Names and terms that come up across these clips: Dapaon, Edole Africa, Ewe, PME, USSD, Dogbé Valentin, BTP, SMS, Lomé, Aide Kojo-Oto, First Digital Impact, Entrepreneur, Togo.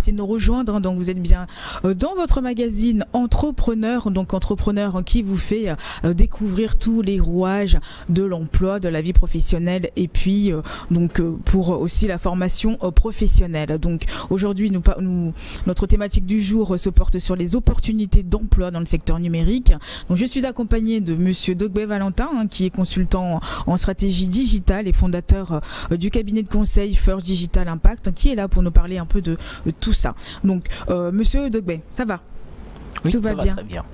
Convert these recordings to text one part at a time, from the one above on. merci de nous rejoindre. Donc vous êtes bien dans votre magazine Entrepreneur, donc Entrepreneur qui vous fait découvrir tous les rouages de l'emploi, de la vie professionnelle et puis donc pour aussi la formation professionnelle. Donc aujourd'hui notre thématique du jour se porte sur les opportunités d'emploi dans le secteur numérique. Donc je suis accompagnée de monsieur Dogbé Valentin qui est consultant en stratégie digitale et fondateur du cabinet de conseil First Digital Impact qui est là pour nous parler un peu de tout ça. Donc monsieur Dogbé, ça va? Oui, tout va bien. Très bien.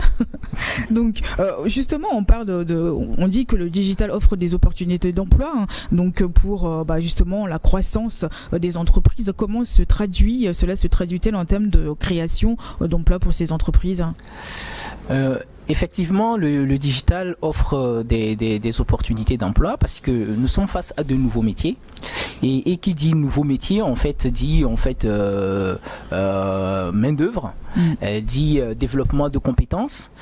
Donc justement on parle on dit que le digital offre des opportunités d'emploi, hein, donc pour justement la croissance des entreprises. Comment cela se traduit-il en termes de création d'emplois pour ces entreprises? Effectivement, le digital offre des opportunités d'emploi parce que nous sommes face à de nouveaux métiers et qui dit nouveaux métiers dit main d'œuvre, dit développement de compétences,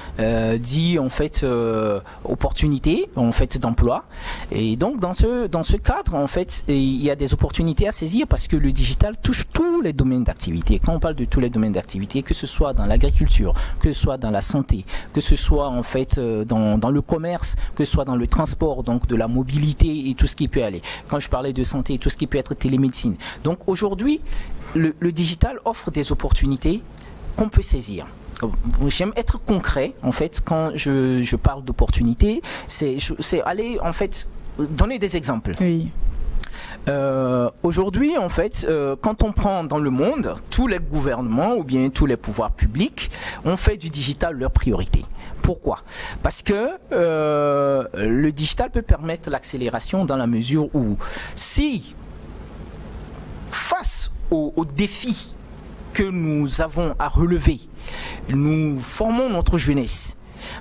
dit opportunités d'emploi. Et donc dans ce cadre il y a des opportunités à saisir parce que le digital touche tous les domaines d'activité. Quand on parle de tous les domaines d'activité, que ce soit dans l'agriculture, que ce soit dans la santé, que ce soit dans le commerce, que ce soit dans le transport, donc de la mobilité et tout ce qui peut aller. Quand je parlais de santé, tout ce qui peut être télémédecine. Donc aujourd'hui, le digital offre des opportunités qu'on peut saisir. J'aime être concret, quand je parle d'opportunités, c'est aller, donner des exemples. Oui. Aujourd'hui, quand on prend dans le monde, tous les gouvernements ou bien tous les pouvoirs publics ont fait du digital leur priorité. Pourquoi? Parce que le digital peut permettre l'accélération dans la mesure où, si face aux défis que nous avons à relever, nous formons notre jeunesse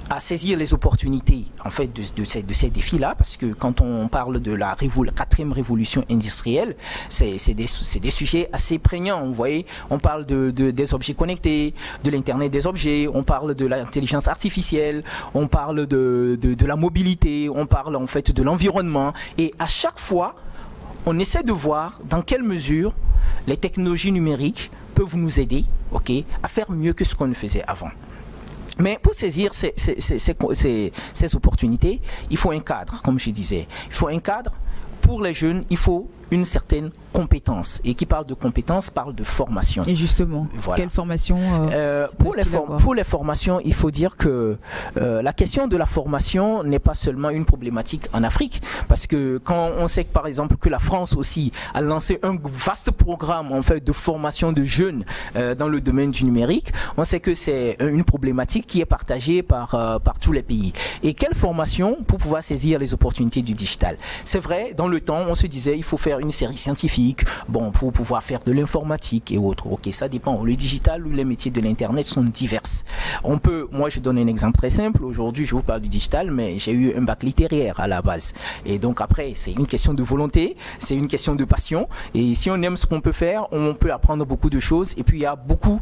à saisir les opportunités de ces défis-là, parce que quand on parle de la 4e révolution industrielle, c'est des sujets assez prégnants. Vous voyez, on parle des objets connectés, de l'internet des objets, on parle de l'intelligence artificielle, on parle de la mobilité, on parle de l'environnement, et à chaque fois on essaie de voir dans quelle mesure les technologies numériques peuvent nous aider à faire mieux que ce qu'on ne faisait avant. Mais pour saisir ces opportunités, il faut un cadre, comme je disais. Il faut un cadre. Pour les jeunes, il faut une certaine compétence. Et qui parle de compétence, parle de formation. Et justement, voilà. Quelle formation pour les formations, il faut dire que la question de la formation n'est pas seulement une problématique en Afrique. Parce que quand on sait, par exemple, que la France aussi a lancé un vaste programme de formation de jeunes dans le domaine du numérique, on sait que c'est une problématique qui est partagée par tous les pays. Et quelle formation pour pouvoir saisir les opportunités du digital? C'est vrai, dans le temps, on se disait il faut faire une série scientifique, pour pouvoir faire de l'informatique et autres. Ça dépend. Le digital ou les métiers de l'internet sont diverses. Moi je donne un exemple très simple. Aujourd'hui, je vous parle du digital, mais j'ai eu un bac littéraire à la base. Et donc après, c'est une question de volonté, c'est une question de passion. Et si on aime ce qu'on peut faire, on peut apprendre beaucoup de choses. Et puis il y a beaucoup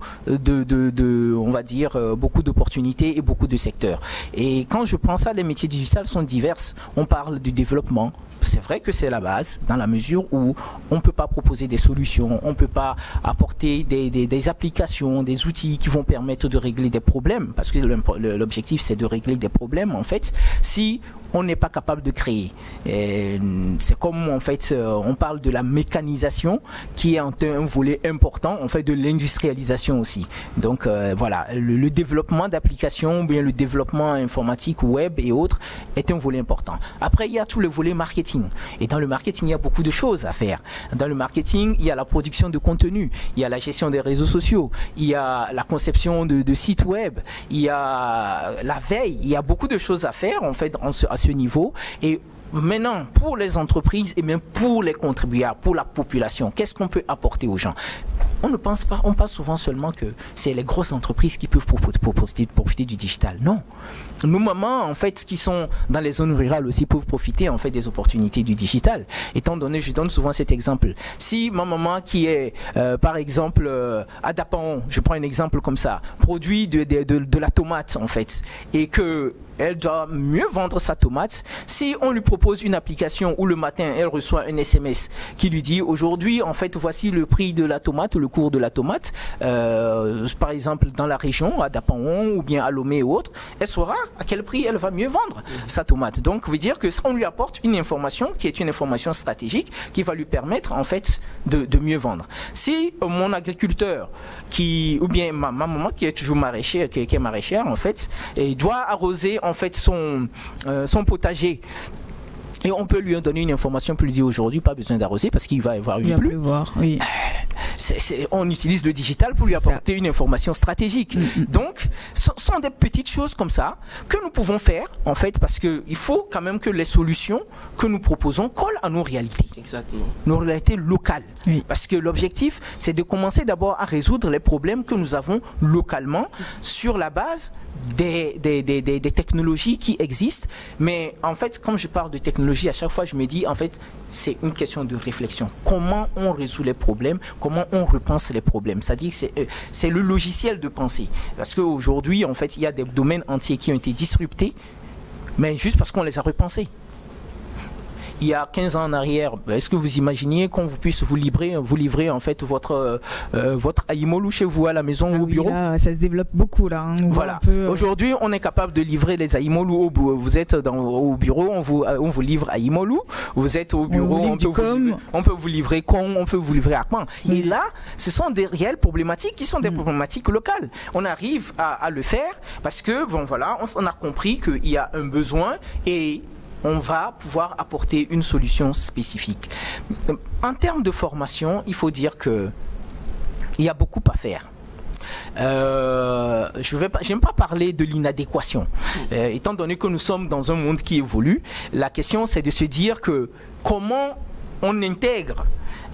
beaucoup d'opportunités et beaucoup de secteurs. Et quand je prends ça, les métiers du digital sont diverses. On parle du développement. C'est vrai que c'est la base, dans la mesure où on ne peut pas proposer des solutions, on ne peut pas apporter des applications, des outils qui vont permettre de régler des problèmes, parce que l'objectif c'est de régler des problèmes si on n'est pas capable de créer. C'est comme on parle de la mécanisation qui est un volet important de l'industrialisation aussi. Donc voilà, le développement d'applications, bien le développement informatique, web et autres est un volet important. Après il y a tout le volet marketing. Et dans le marketing, il y a beaucoup de choses à faire. Dans le marketing, il y a la production de contenu, il y a la gestion des réseaux sociaux, il y a la conception de sites web, il y a la veille, il y a beaucoup de choses à faire à ce niveau. Et maintenant, pour les entreprises et même pour les contribuables, pour la population, qu'est-ce qu'on peut apporter aux gens? On ne pense pas, on pense souvent seulement que c'est les grosses entreprises qui peuvent profiter du digital. Non. Nos mamans, qui sont dans les zones rurales aussi, peuvent profiter, des opportunités du digital. Étant donné, je donne souvent cet exemple. Si ma maman qui est, par exemple, à Dapan, je prends un exemple comme ça, produit de la tomate, et que elle doit mieux vendre sa tomate, si on lui propose une application où le matin, elle reçoit un SMS qui lui dit, aujourd'hui, voici le prix de la tomate, le cours de la tomate, par exemple dans la région, à Dapaon ou bien à Lomé ou autre, elle saura à quel prix elle va mieux vendre sa tomate. Donc veut dire que ça, on lui apporte une information qui est une information stratégique qui va lui permettre en fait de mieux vendre. Si mon agriculteur qui, ou bien ma maman qui est toujours maraîchère, qui est maraîchère en fait, et doit arroser en fait son potager, et on peut lui donner une information plus dire aujourd'hui pas besoin d'arroser parce qu'il va y avoir une pluie. Oui. On utilise le digital pour lui apporter une information stratégique. Donc, ce sont des petites choses comme ça que nous pouvons faire en fait, parce qu'il faut quand même que les solutions que nous proposons collent à nos réalités. Exactement. Nos réalités locales. Oui. Parce que l'objectif, c'est de commencer d'abord à résoudre les problèmes que nous avons localement sur la base des technologies qui existent. Mais en fait, comme je parle de technologie, à chaque fois je me dis en fait c'est une question de réflexion, comment on résout les problèmes, comment on repense les problèmes, c'est à dire c'est le logiciel de pensée, parce qu'aujourd'hui en fait il y a des domaines entiers qui ont été disruptés mais juste parce qu'on les a repensés. Il y a 15 ans en arrière, est-ce que vous imaginiez qu'on puisse vous livrer en fait votre Aïmolou chez vous à la maison ou au bureau? Là, ça se développe beaucoup là. Hein. Voilà. Aujourd'hui, on est capable de livrer les Aïmolou au bureau. Vous êtes au bureau, on vous livre Aïmolou. Vous êtes au bureau, on peut vous livrer com, on peut vous livrer à quoi. Et là, ce sont des réelles problématiques qui sont des problématiques locales. On arrive à le faire parce que bon voilà, on a compris qu'il y a un besoin et on va pouvoir apporter une solution spécifique. En termes de formation, il faut dire qu'il y a beaucoup à faire. J'aime pas parler de l'inadéquation. Étant donné que nous sommes dans un monde qui évolue, la question c'est de se dire que comment on intègre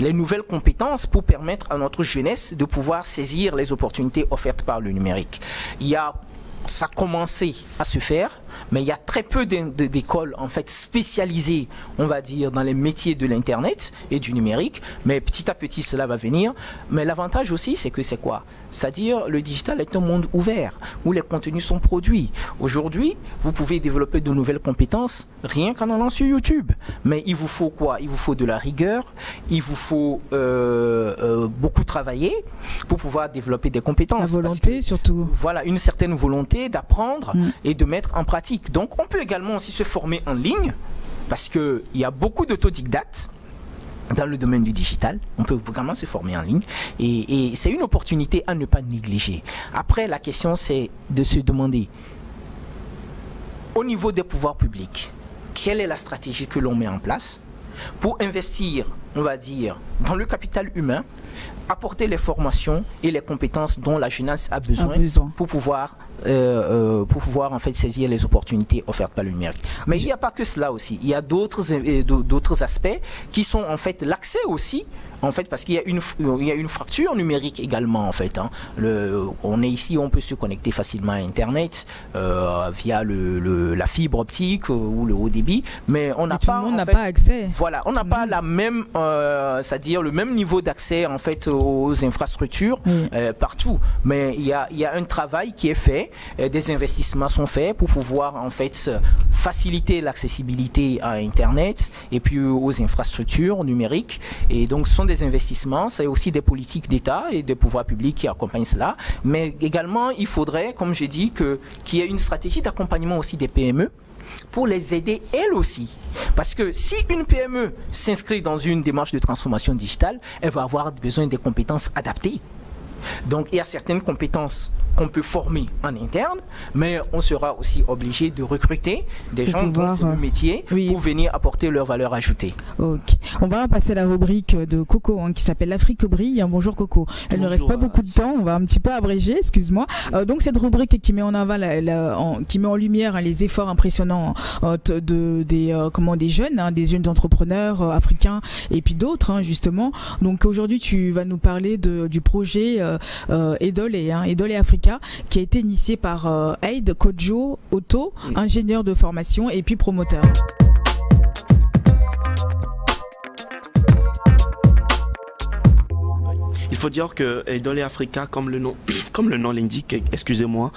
les nouvelles compétences pour permettre à notre jeunesse de pouvoir saisir les opportunités offertes par le numérique. Ça a commencé à se faire, mais il y a très peu d'écoles en fait spécialisées, on va dire, dans les métiers de l'internet et du numérique. Mais petit à petit, cela va venir. Mais l'avantage aussi, c'est que c'est quoi? C'est-à-dire, le digital est un monde ouvert où les contenus sont produits. Aujourd'hui, vous pouvez développer de nouvelles compétences rien qu'en allant sur YouTube. Mais il vous faut quoi? Il vous faut de la rigueur, il vous faut beaucoup travailler pour pouvoir développer des compétences. La volonté, surtout. Voilà, une certaine volonté d'apprendre et de mettre en pratique. Donc, on peut également aussi se former en ligne parce qu'il y a beaucoup d'autodidactes dans le domaine du digital. On peut vraiment se former en ligne et c'est une opportunité à ne pas négliger. Après, la question c'est de se demander au niveau des pouvoirs publics quelle est la stratégie que l'on met en place pour investir, on va dire, dans le capital humain, apporter les formations et les compétences dont la jeunesse a besoin, pour pouvoir en fait saisir les opportunités offertes par le numérique. Mais il n'y a pas que cela aussi. Il y a d'autres aspects qui sont en fait l'accès aussi, en fait, parce qu'il y a une fracture numérique également en fait. Hein. On est ici, on peut se connecter facilement à Internet via la fibre optique ou le haut débit, mais on n'a pas, accès. Voilà, on n'a pas la même, c'est-à-dire le même niveau d'accès en fait aux infrastructures partout. Mais il y a un travail qui est fait, des investissements sont faits pour pouvoir en fait faciliter l'accessibilité à Internet et puis aux infrastructures numériques. Et donc ce sont des investissements, c'est aussi des politiques d'État et des pouvoirs publics qui accompagnent cela. Mais également, il faudrait, comme j'ai dit, qu'il y ait une stratégie d'accompagnement aussi des PME pour les aider elles aussi. Parce que si une PME s'inscrit dans une démarche de transformation digitale, elle va avoir besoin des compétences adaptées. Donc il y a certaines compétences qu'on peut former en interne, mais on sera aussi obligé de recruter des gens dans ce métier pour venir apporter leur valeur ajoutée. Ok. On va passer à la rubrique de Coco qui s'appelle l'Afrique brille. Bonjour Coco. Elle ne reste pas beaucoup de temps, on va un petit peu abréger, excuse-moi. Donc cette rubrique qui met en avant, qui met en lumière les efforts impressionnants des jeunes, des jeunes entrepreneurs africains et puis d'autres justement. Donc aujourd'hui tu vas nous parler du projet Edole Africa, qui a été initié par Aide Kojo-Oto, ingénieur de formation et puis promoteur. Il faut dire que Edole Africa, comme le nom l'indique, excusez-moi,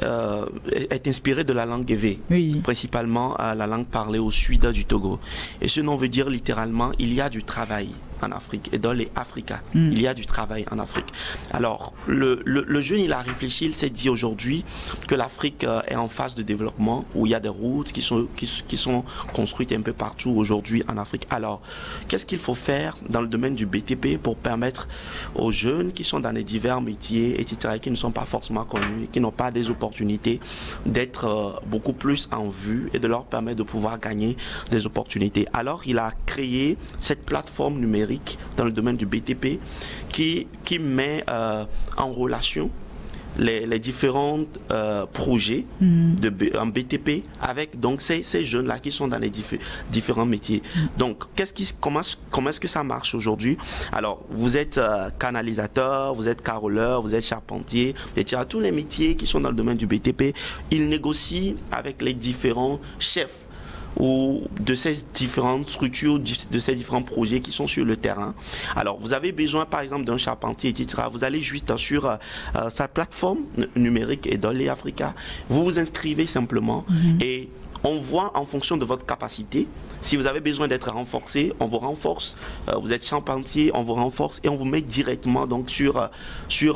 est inspiré de la langue Ewe, principalement la langue parlée au sud du Togo. Et ce nom veut dire littéralement il y a du travail. en Afrique, Edole Africa. Il y a du travail en Afrique. Alors, le jeune, il a réfléchi, il s'est dit aujourd'hui que l'Afrique est en phase de développement, où il y a des routes qui sont construites un peu partout aujourd'hui en Afrique. Alors, qu'est-ce qu'il faut faire dans le domaine du BTP pour permettre aux jeunes qui sont dans les divers métiers, etc., qui ne sont pas forcément connus, qui n'ont pas des opportunités, d'être beaucoup plus en vue et de leur permettre de pouvoir gagner des opportunités. Alors, il a créé cette plateforme numérique dans le domaine du BTP qui met en relation les différents projets en BTP avec donc ces jeunes-là qui sont dans les différents métiers. Donc, comment est-ce que ça marche aujourd'hui? Alors, vous êtes canalisateur, vous êtes carreleur, vous êtes charpentier, etc. Tous les métiers qui sont dans le domaine du BTP, ils négocient avec les différents chefs ou de ces différentes structures, de ces différents projets qui sont sur le terrain. Alors, vous avez besoin, par exemple, d'un charpentier, etc. Vous allez juste sur sa plateforme numérique Edole Africa. Vous vous inscrivez simplement et on voit en fonction de votre capacité. Si vous avez besoin d'être renforcé, on vous renforce. Vous êtes charpentier, on vous renforce et on vous met directement donc sur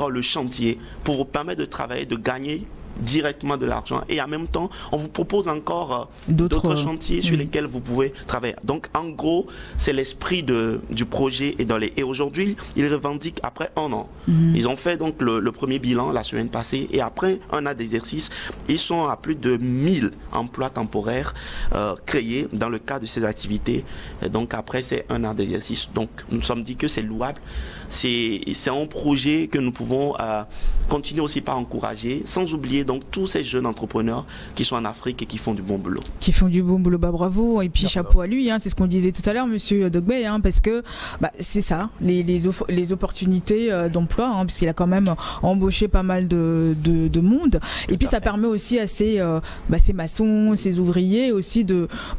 le chantier pour vous permettre de travailler, de gagner directement de l'argent, et en même temps on vous propose encore d'autres chantiers sur lesquels vous pouvez travailler. Donc en gros, c'est l'esprit du projet Edole. Et aujourd'hui, ils revendiquent après un an. Ils ont fait donc le premier bilan la semaine passée, et après un an d'exercice, ils sont à plus de 1000 emplois temporaires créés dans le cadre de ces activités. Et donc après c'est un an d'exercice. Donc nous sommes dit que c'est louable, c'est un projet que nous pouvons continuer aussi par encourager, sans oublier donc tous ces jeunes entrepreneurs qui sont en Afrique et qui font du bon boulot. Qui font du bon boulot, bah bravo, et puis chapeau à lui, hein, c'est ce qu'on disait tout à l'heure, monsieur Dogbé, hein, parce que bah, c'est ça, les opportunités d'emploi, hein, puisqu'il a quand même embauché pas mal de monde, et puis ça permet aussi à ces maçons, ces ouvriers aussi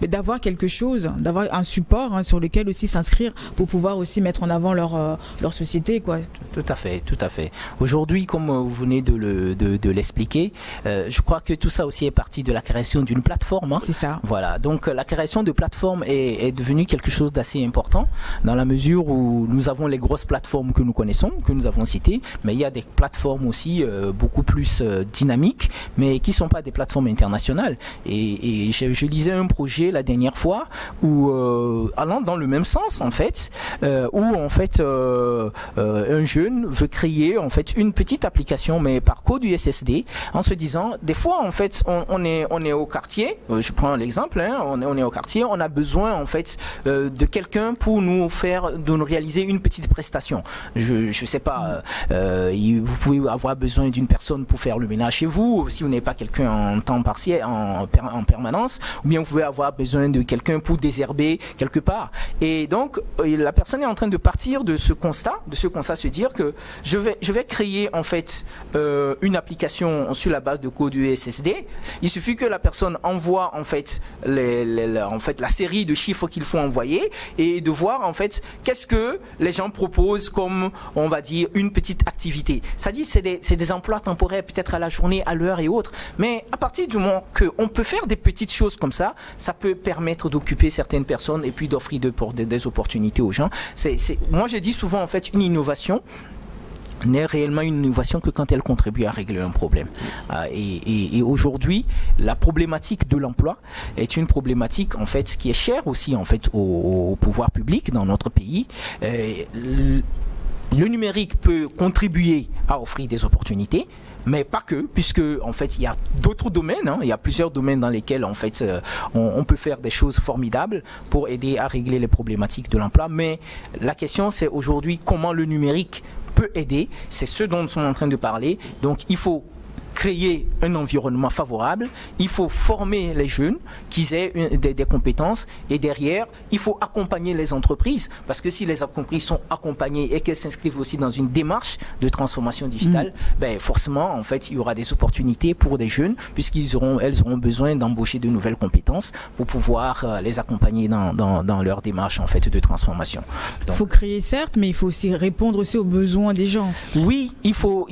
d'avoir quelque chose, d'avoir un support, hein, sur lequel aussi s'inscrire pour pouvoir aussi mettre en avant leur société, quoi. Tout à fait, tout à fait. Aujourd'hui, comme vous venez de l'expliquer, je crois que tout ça aussi est parti de la création d'une plateforme. Hein. C'est ça. Voilà. Donc la création de plateformes est devenue quelque chose d'assez important, dans la mesure où nous avons les grosses plateformes que nous connaissons, que nous avons citées, mais il y a des plateformes aussi beaucoup plus dynamiques, mais qui ne sont pas des plateformes internationales. Et je lisais un projet la dernière fois où, allant dans le même sens en fait, où en fait un jeune veut créer en fait une petite application, mais par code USSD, en se disant, des fois en fait on est au quartier, je prends l'exemple, hein, on est au quartier, on a besoin en fait de quelqu'un pour nous faire, de nous réaliser une petite prestation. Je sais pas, vous pouvez avoir besoin d'une personne pour faire le ménage chez vous, si vous n'avez pas quelqu'un en temps partiel, en permanence, ou bien vous pouvez avoir besoin de quelqu'un pour désherber quelque part. Et donc la personne est en train de partir de ce constat, se dire que je vais créer en fait une application sur la base de code USSD. Il suffit que la personne envoie en fait, la série de chiffres qu'il faut envoyer, et de voir en fait qu'est-ce que les gens proposent comme, on va dire, une petite activité. Ça dit, c'est des emplois temporaires, peut-être à la journée, à l'heure et autres, mais à partir du moment qu'on peut faire des petites choses comme ça, ça peut permettre d'occuper certaines personnes et puis d'offrir des opportunités aux gens. Moi je dis souvent en fait, une innovation n'est réellement une innovation que quand elle contribue à régler un problème. Et aujourd'hui, la problématique de l'emploi est une problématique en fait qui est chère aussi en fait au pouvoir public dans notre pays. Le numérique peut contribuer à offrir des opportunités, mais pas que, puisque en fait il y a d'autres domaines, hein, il y a plusieurs domaines dans lesquels en fait on peut faire des choses formidables pour aider à régler les problématiques de l'emploi. Mais la question, c'est aujourd'hui comment le numérique peut aider, c'est ce dont nous sommes en train de parler. Donc il faut créer un environnement favorable, il faut former les jeunes qu'ils aient des compétences, et derrière il faut accompagner les entreprises, parce que si les entreprises sont accompagnées et qu'elles s'inscrivent aussi dans une démarche de transformation digitale, ben forcément en fait il y aura des opportunités pour des jeunes, puisqu'elles auront besoin d'embaucher de nouvelles compétences pour pouvoir les accompagner dans leur démarche en fait de transformation. Donc, il faut créer certes, mais il faut aussi répondre aux besoins des gens. Oui, il faut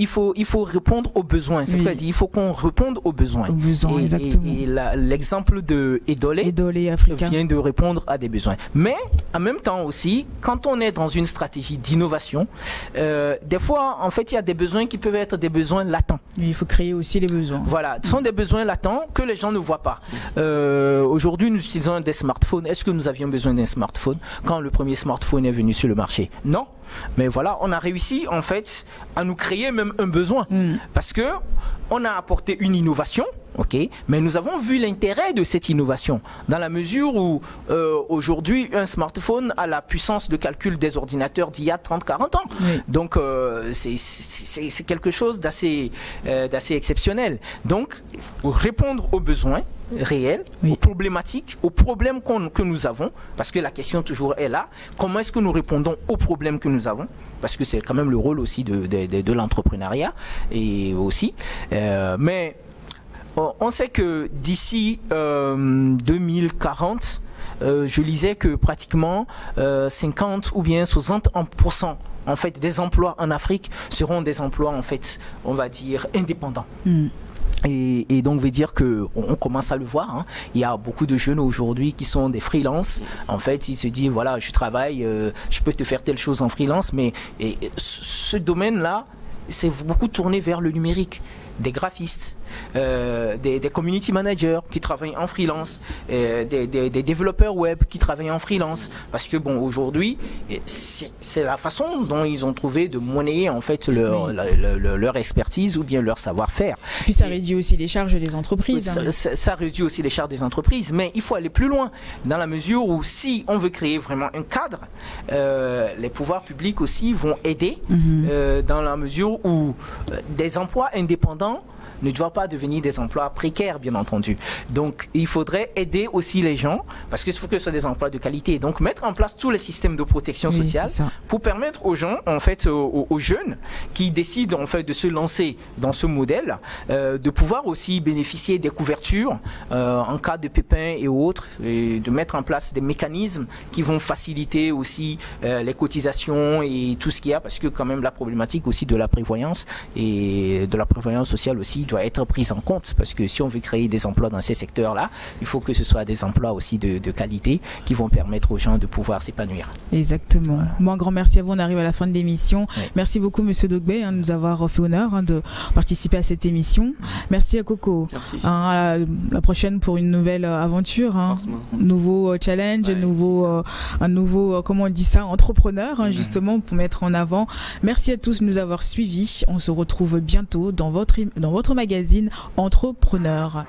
répondre aux besoins. C'est as dit, il faut qu'on réponde aux besoins. Aux besoins, exactement. Et l'exemple de Edole Africa vient de répondre à des besoins. Mais en même temps aussi, quand on est dans une stratégie d'innovation, des fois, en fait, il y a des besoins qui peuvent être des besoins latents. Et il faut créer aussi les besoins. Voilà, ce sont des besoins latents que les gens ne voient pas. Aujourd'hui, nous utilisons des smartphones. Est-ce que nous avions besoin d'un smartphone quand le premier smartphone est venu sur le marché? Non. Mais voilà, on a réussi en fait à nous créer même un besoin, parce que on a apporté une innovation, ok, mais nous avons vu l'intérêt de cette innovation dans la mesure où aujourd'hui un smartphone a la puissance de calcul des ordinateurs d'il y a 30-40 ans. Donc c'est quelque chose d'assez exceptionnel. Donc répondre aux besoins réels, aux problématiques, aux problèmes que nous avons, parce que la question toujours est là, comment est-ce que nous répondons aux problèmes que nous avons, parce que c'est quand même le rôle aussi de l'entrepreneuriat et aussi, mais on sait que d'ici 2040, je lisais que pratiquement 50 ou bien 60% en fait des emplois en Afrique seront des emplois en fait, on va dire, indépendants. Et donc veut dire que on commence à le voir, hein. Il y a beaucoup de jeunes aujourd'hui qui sont des freelances. En fait, ils se disent voilà, je travaille, je peux te faire telle chose en freelance, mais ce domaine-là, c'est beaucoup tourné vers le numérique. Des graphistes, des community managers qui travaillent en freelance, des développeurs web qui travaillent en freelance, parce que bon, aujourd'hui c'est la façon dont ils ont trouvé de monnayer en fait leur expertise ou bien leur savoir-faire. Puis ça réduit aussi les charges des entreprises. Ça réduit aussi les charges des entreprises, mais il faut aller plus loin dans la mesure où si on veut créer vraiment un cadre, les pouvoirs publics aussi vont aider dans la mesure où des emplois indépendants ne doivent pas devenir des emplois précaires, bien entendu. Donc, il faudrait aider aussi les gens, parce qu'il faut que ce soit des emplois de qualité. Donc, mettre en place tous les systèmes de protection sociale pour permettre aux gens, en fait, aux jeunes qui décident en fait de se lancer dans ce modèle, de pouvoir aussi bénéficier des couvertures en cas de pépins et autres, et de mettre en place des mécanismes qui vont faciliter aussi les cotisations et tout ce qu'il y a, parce que quand même la problématique aussi de la prévoyance et de la prévoyance sociale aussi doit être prise en compte, parce que si on veut créer des emplois dans ces secteurs-là, il faut que ce soit des emplois aussi de qualité qui vont permettre aux gens de pouvoir s'épanouir. Exactement. Voilà. Bon, un grand merci à vous, on arrive à la fin de l'émission. Merci beaucoup Monsieur Dogbé de nous avoir fait honneur de participer à cette émission. Merci à Coco. Merci. À la prochaine pour une nouvelle aventure, nouveau challenge, un nouveau, comment on dit ça, entrepreneur justement pour mettre en avant. Merci à tous de nous avoir suivis. On se retrouve bientôt dans votre magazine Entrepreneur.